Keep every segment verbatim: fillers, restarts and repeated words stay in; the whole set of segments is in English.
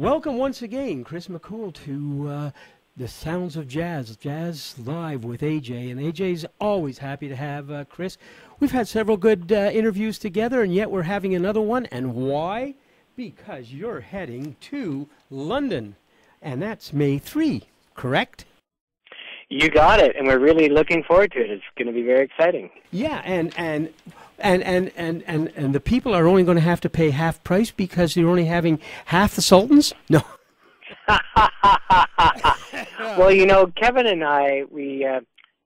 Welcome once again, Chris McCool, to uh, the Sounds of Jazz, Jazz Live with A J. And A J's always happy to have uh, Chris. We've had several good uh, interviews together, and yet we're having another one. And why? Because you're heading to London, and that's May third, correct? You got it, and we're really looking forward to it. It's going to be very exciting. Yeah, and and and and and and, and the people are only going to have to pay half price because you're only having half the Sultans? No. Well, you know, Kevin and I, we uh,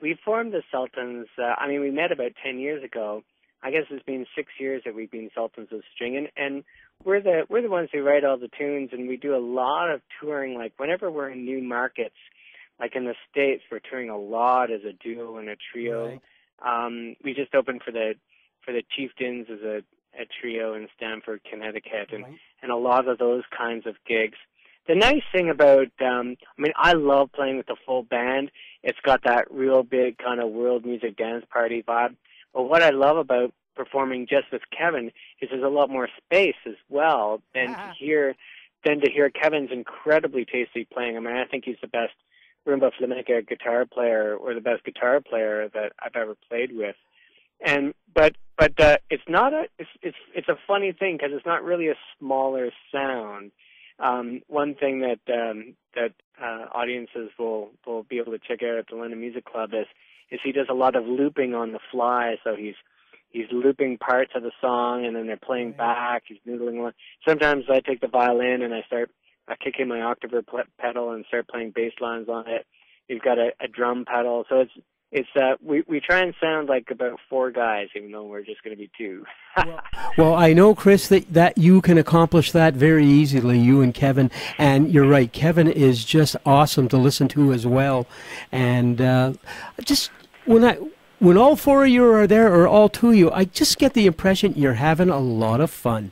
we formed the Sultans. Uh, I mean, we met about ten years ago. I guess it's been six years that we've been Sultans of String, and, and we're the we're the ones who write all the tunes, and we do a lot of touring. Like whenever we're in new markets. Like in the States, we're touring a lot as a duo and a trio. Right. Um, we just opened for the for the Chieftains as a, a trio in Stamford, Connecticut, and, right. and a lot of those kinds of gigs. The nice thing about, um, I mean, I love playing with the full band. It's got that real big kind of world music dance party vibe. But what I love about performing just with Kevin is there's a lot more space as well than ah. to hear than to hear Kevin's incredibly tasty playing. I mean, I think he's the best Rumba flamenca guitar player, or the best guitar player that I've ever played with, and but but uh, it's not a it's it's it's a funny thing because it's not really a smaller sound. Um, one thing that um, that uh, audiences will will be able to check out at the London Music Club is is he does a lot of looping on the fly. So he's he's looping parts of the song, and then they're playing yeah. back. He's noodling along. Sometimes I take the violin and I start. I kick in my octaver pedal and start playing bass lines on it. You've got a, a drum pedal, so it's it's uh we we try and sound like about four guys, even though we're just going to be two. well, well, I know, Chris, that that you can accomplish that very easily, you and Kevin. And you're right, Kevin is just awesome to listen to as well. And uh, just when I when all four of you are there, or all two of you, I just get the impression you're having a lot of fun.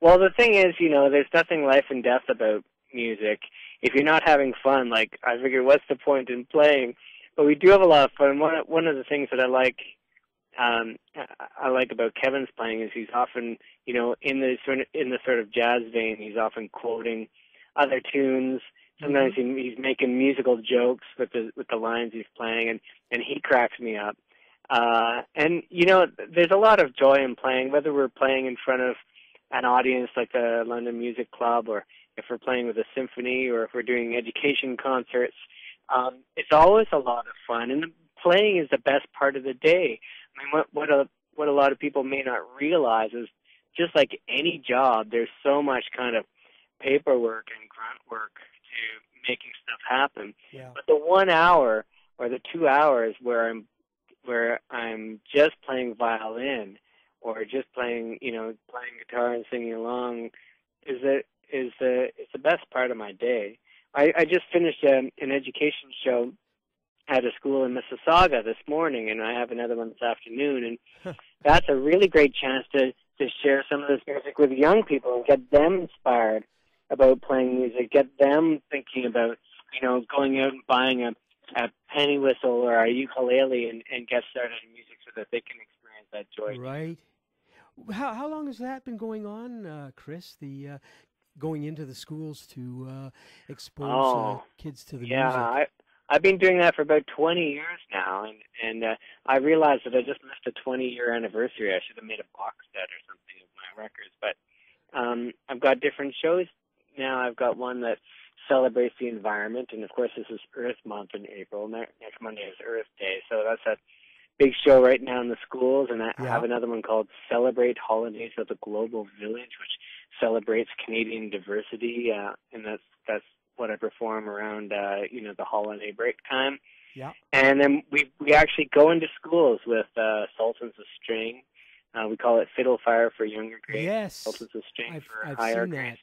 Well, the thing is, you know, there's nothing life and death about music. If you're not having fun, like, I figure, what's the point in playing? But we do have a lot of fun. One one of the things that I like, um, I like about Kevin's playing is he's often, you know, in the sort of, in the sort of jazz vein, he's often quoting other tunes. Sometimes mm-hmm. he, he's making musical jokes with the with the lines he's playing, and and he cracks me up. Uh, and you know, there's a lot of joy in playing, whether we're playing in front of an audience like the London Music Club, or if we're playing with a symphony, or if we're doing education concerts. Um, it's always a lot of fun, and playing is the best part of the day. I mean, what, what, a, what a lot of people may not realize is just like any job, there's so much kind of paperwork and grunt work to making stuff happen. Yeah. But the one hour or the two hours where I'm, where I'm just playing violin, or just playing, you know, playing guitar and singing along, is the is the it's the best part of my day. I, I just finished an, an education show at a school in Mississauga this morning, and I have another one this afternoon. And that's a really great chance to to share some of this music with young people and get them inspired about playing music, get them thinking about, you know, going out and buying a a penny whistle or a ukulele and, and get started in music so that they can experience that joy. Right. How how long has that been going on, uh, Chris? The uh, going into the schools to uh, expose oh, uh, kids to the yeah, music. Yeah, I I've been doing that for about twenty years now, and and uh, I realized that I just missed a twenty year anniversary. I should have made a box set or something of my records. But um, I've got different shows now. I've got one that celebrates the environment, and of course, this is Earth Month in April. Next Monday is Earth Day, so that's a big show right now in the schools, and I yeah. have another one called Celebrate Holidays of the Global Village, which celebrates Canadian diversity, uh, and that's that's what I perform around, uh, you know, the holiday break time. Yeah. And then we we actually go into schools with uh, Sultans of String. Uh, we call it Fiddle Fire for younger grades, yes. Sultans of String I've, for I've higher grades.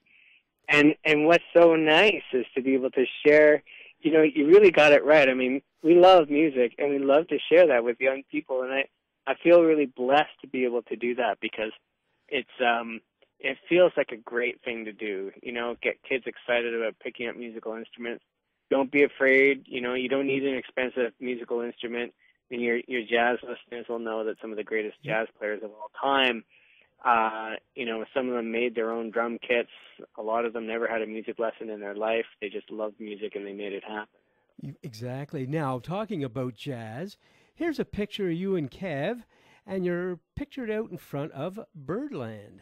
And and what's so nice is to be able to share. You know, you really got it right. I mean, we love music, and we love to share that with young people. And I, I feel really blessed to be able to do that because it's, um, it feels like a great thing to do. You know, get kids excited about picking up musical instruments. Don't be afraid. You know, you don't need an expensive musical instrument. And your your jazz listeners will know that some of the greatest jazz players of all time Uh, you know, some of them made their own drum kits. A lot of them never had a music lesson in their life. They just loved music and they made it happen. You, exactly. Now, talking about jazz, here's a picture of you and Kev, and you're pictured out in front of Birdland.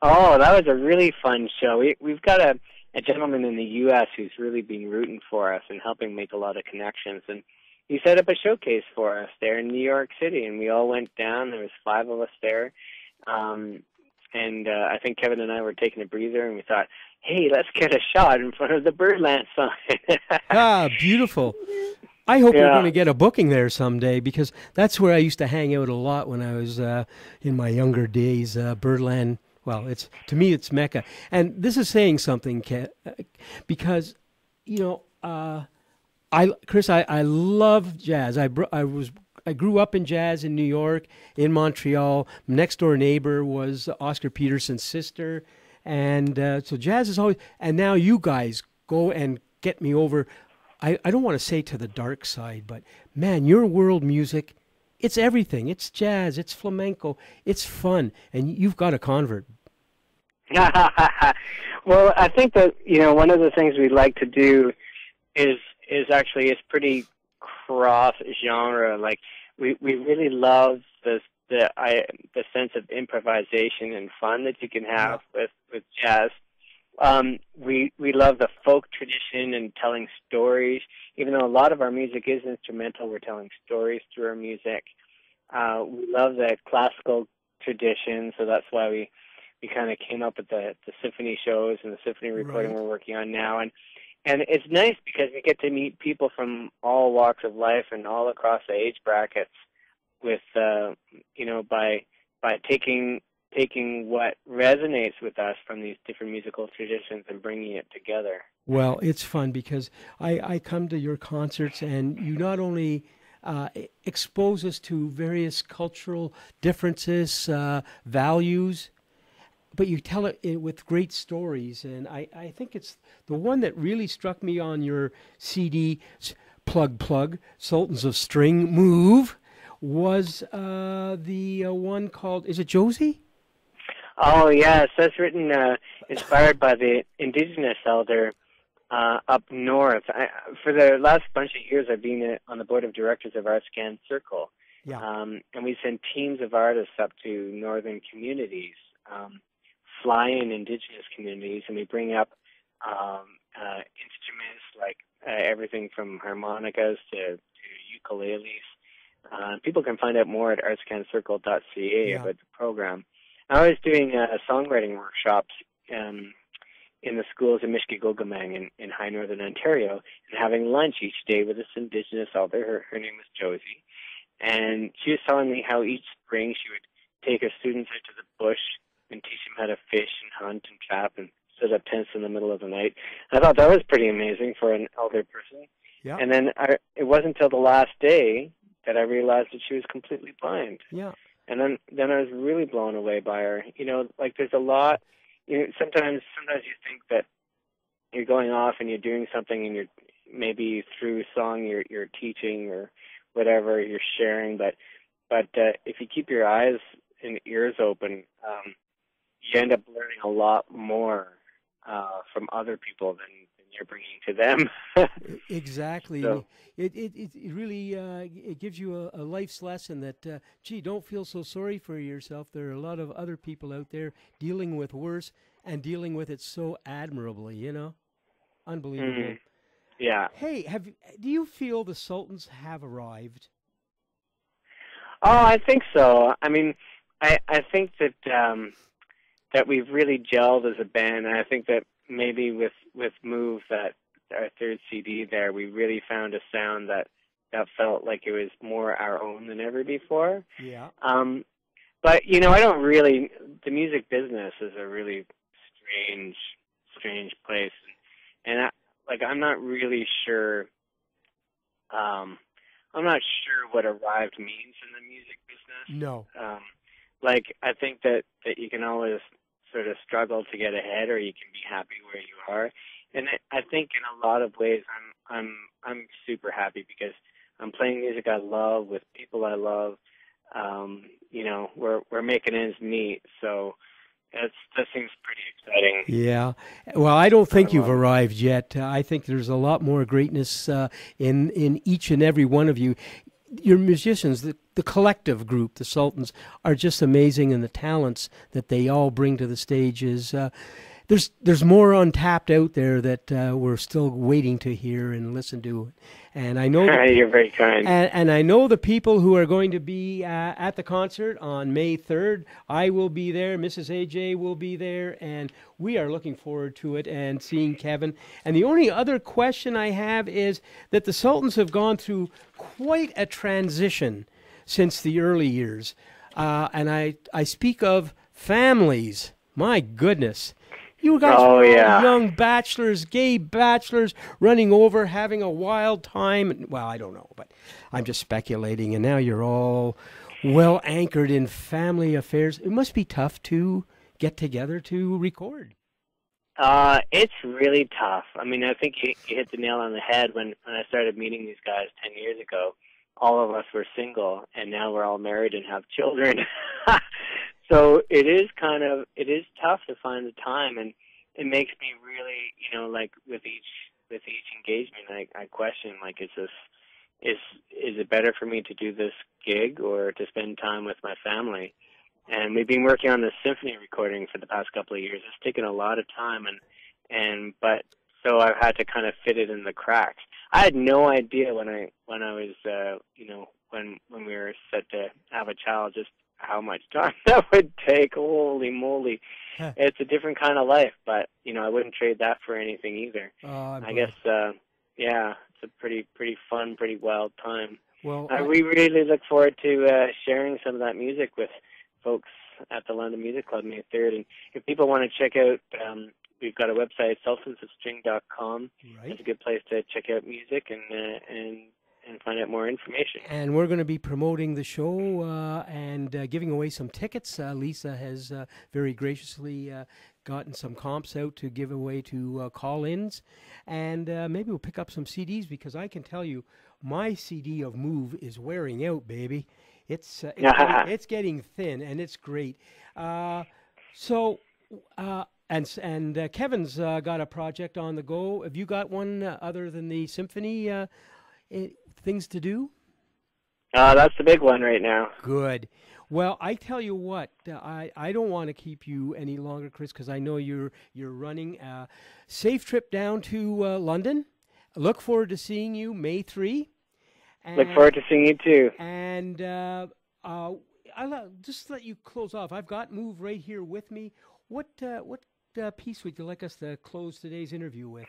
Oh, that was a really fun show. We, we've got a, a gentleman in the U S who's really been rooting for us and helping make a lot of connections. And he set up a showcase for us there in New York City, and we all went down. There was five of us there. Um, and uh, I think Kevin and I were taking a breather, and we thought, hey, let's get a shot in front of the Birdland sign. Ah, beautiful. I hope yeah. we're going to get a booking there someday, because that's where I used to hang out a lot when I was uh, in my younger days. Uh, Birdland, well, it's to me, it's Mecca. And this is saying something, Ke because, you know, uh, I, Chris, I, I love jazz. I, I was... I grew up in jazz in New York, in Montreal. My next door neighbor was Oscar Peterson's sister. And uh, so jazz is always, and now you guys go and get me over. I, I don't want to say to the dark side, but man, your world music, it's everything. It's jazz, it's flamenco, it's fun. And you've got a convert. Well, I think that, you know, one of the things we like to do is, is actually, it's pretty cross genre. Like we we really love the the I the sense of improvisation and fun that you can have with with jazz. Um, we we love the folk tradition and telling stories. Even though a lot of our music is instrumental, we're telling stories through our music. Uh, we love the classical tradition, so that's why we we kind of came up with the the symphony shows and the symphony recording right. we're working on now. And And it's nice because we get to meet people from all walks of life and all across the age brackets with, uh, you know, by by taking taking what resonates with us from these different musical traditions and bringing it together. Well, it's fun because I, I come to your concerts and you not only uh, expose us to various cultural differences, uh, values, but you tell it with great stories, and I, I think it's the one that really struck me on your C D, plug, plug, Sultans of String, Move, was uh, the uh, one called, is it Josie? Oh, yes, that's written, uh, inspired by the indigenous elder uh, up north. I, for the last bunch of years, I've been on the board of directors of Artscan Circle, yeah. um, and we send teams of artists up to northern communities, um, fly in indigenous communities, and we bring up um, uh, instruments like uh, everything from harmonicas to, to ukuleles. Uh, people can find out more at artscan circle dot C A yeah. about the program. I was doing uh, songwriting workshops um, in the schools in Mishkeegogamang in, in high northern Ontario, and having lunch each day with this indigenous elder. Her, her name was Josie, and she was telling me how each spring she would take her students out to the bush and teach them how to fish and hunt and trap and set up tents in the middle of the night. And I thought that was pretty amazing for an elder person. Yeah. And then I, it wasn't until the last day that I realized that she was completely blind. Yeah. And then, then I was really blown away by her. You know, like there's a lot, you know, sometimes, sometimes you think that you're going off and you're doing something and you're maybe through song, you're, you're teaching or whatever, you're sharing. But, but uh, if you keep your eyes and ears open, um, you end up learning a lot more uh, from other people than, than you're bringing to them. Exactly. So. It, it, it really uh, it gives you a, a life's lesson that, uh, gee, don't feel so sorry for yourself. There are a lot of other people out there dealing with worse and dealing with it so admirably, you know? Unbelievable. Mm-hmm. Yeah. Hey, have do you feel the Sultans have arrived? Oh, I think so. I mean, I, I think that... Um, that we've really gelled as a band, and I think that maybe with with Move, that our third C D there, we really found a sound that that felt like it was more our own than ever before. Yeah. Um, but you know, I don't really. The music business is a really strange, strange place, and I, like I'm not really sure. Um, I'm not sure what arrived means in the music business. No. Um, like I think that that you can always sort of struggle to get ahead, or you can be happy where you are. And I think in a lot of ways, I'm I'm I'm super happy because I'm playing music I love with people I love, um, you know, we're we're making ends meet. So that's, that seems pretty exciting. Yeah. Well, I don't think you've arrived yet. I think there's a lot more greatness uh, in in each and every one of you. Your musicians, the, the collective group, the Sultans, are just amazing, and the talents that they all bring to the stage is uh, there's there's more untapped out there that uh, we're still waiting to hear and listen to. And I know that, you're very kind. And, and I know the people who are going to be uh, at the concert on May third. I will be there. Missus A J will be there, and we are looking forward to it and seeing Kevin. And the only other question I have is that the Sultans have gone through quite a transition since the early years, uh, and I I speak of families. My goodness. You guys oh, were yeah. young bachelors, gay bachelors, running over, having a wild time. Well, I don't know, but I'm just speculating. And now you're all well anchored in family affairs. It must be tough to get together to record. Uh, it's really tough. I mean, I think you, you hit the nail on the head when, when I started meeting these guys ten years ago. All of us were single, and now we're all married and have children. So it is kind of, it is tough to find the time, and it makes me really, you know, like with each, with each engagement, I, I question, like, is this, is, is it better for me to do this gig or to spend time with my family? And we've been working on this symphony recording for the past couple of years. It's taken a lot of time, and, and, but, so I've had to kind of fit it in the cracks. I had no idea when I, when I was, uh, you know, when, when we were set to have a child, just how much time that would take. Holy moly. Huh. It's a different kind of life, but, you know, I wouldn't trade that for anything either. Oh, I, I guess, uh, yeah, it's a pretty, pretty fun, pretty wild time. Well, uh, I... we really look forward to uh, sharing some of that music with folks at the London Music Club May third. And if people want to check out, um, we've got a website, sultans of string dot com. Right. It's a good place to check out music and, uh, and, and find out more information. And we're going to be promoting the show uh, and uh, giving away some tickets. Uh, Lisa has uh, very graciously uh, gotten some comps out to give away to uh, call-ins. And uh, maybe we'll pick up some C Ds, because I can tell you my C D of Move is wearing out, baby. It's, uh, it's, getting, it's getting thin, and it's great. Uh, so... Uh, And, and uh, Kevin's uh, got a project on the go. Have you got one uh, other than the symphony uh, it, things to do? Uh, that's the big one right now. Good. Well, I tell you what, uh, I, I don't want to keep you any longer, Chris, because I know you're, you're running. A safe trip down to uh, London. Look forward to seeing you May third. And, look forward to seeing you too. And uh, uh, I'll just let you close off. I've got Move right here with me. What uh, what Uh, piece would you like us to close today's interview with?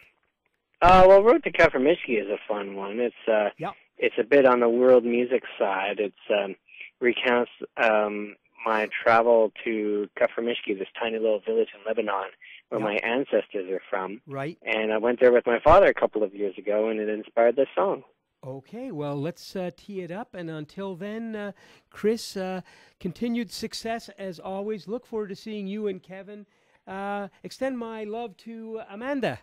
Uh, well, Road to Kafir Mishki is a fun one. It's uh, yep. It's a bit on the world music side. It's um, recounts um, my travel to Kfar Mishki, this tiny little village in Lebanon where yep. my ancestors are from. Right. And I went there with my father a couple of years ago, and it inspired this song. Okay, well, let's uh, tee it up. And until then, uh, Chris, uh, continued success as always. Look forward to seeing you and Kevin. Uh, extend my love to Amanda.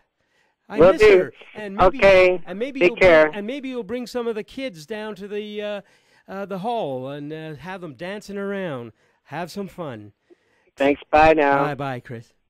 I Will miss do. her. And maybe, okay. And maybe Take you'll care. Bring, and maybe you'll bring some of the kids down to the uh, uh, the hall and uh, have them dancing around. Have some fun. Thanks. Bye now. Bye bye, Chris.